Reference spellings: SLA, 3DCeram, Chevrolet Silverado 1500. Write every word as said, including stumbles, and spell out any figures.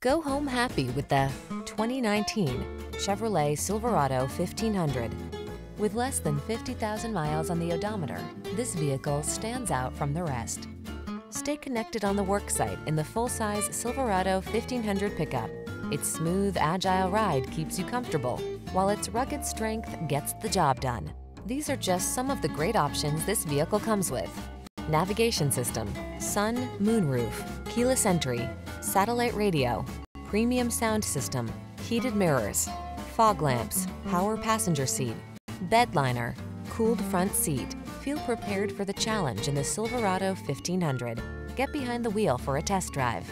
Go home happy with the twenty nineteen Chevrolet Silverado fifteen hundred. With less than fifty thousand miles on the odometer, this vehicle stands out from the rest. Stay connected on the worksite in the full-size Silverado fifteen hundred pickup. Its smooth, agile ride keeps you comfortable, while its rugged strength gets the job done. These are just some of the great options this vehicle comes with: navigation system, sun, moonroof, keyless entry, satellite radio, premium sound system, heated mirrors, fog lamps, power passenger seat, bed liner, cooled front seat. Feel prepared for the challenge in the Silverado fifteen hundred. Get behind the wheel for a test drive.